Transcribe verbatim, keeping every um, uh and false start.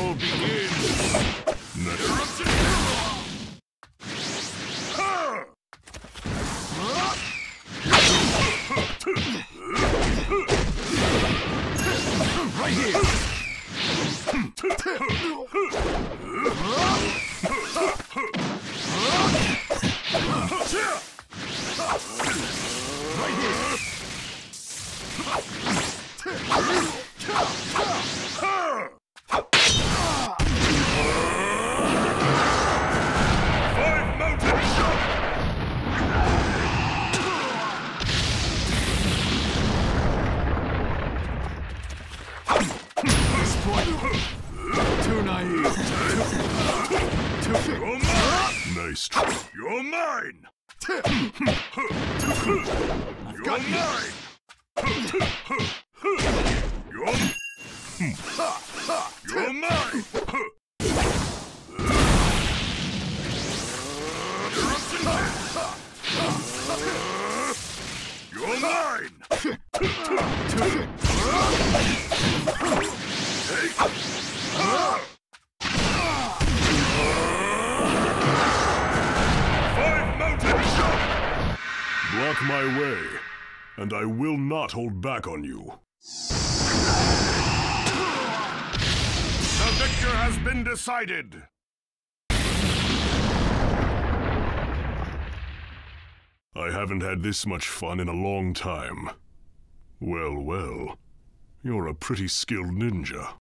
battle begins! Eruption Hero! Right here! Right here! Too naive. Too, too, too. Nice try. You're mine. You're got mine. You're, you're mine. You're mine. You're mine. Take uh, uh, Five Mountain Shot! Block my way, and I will not hold back on you. The victor has been decided! I haven't had this much fun in a long time. Well, well. You're a pretty skilled ninja.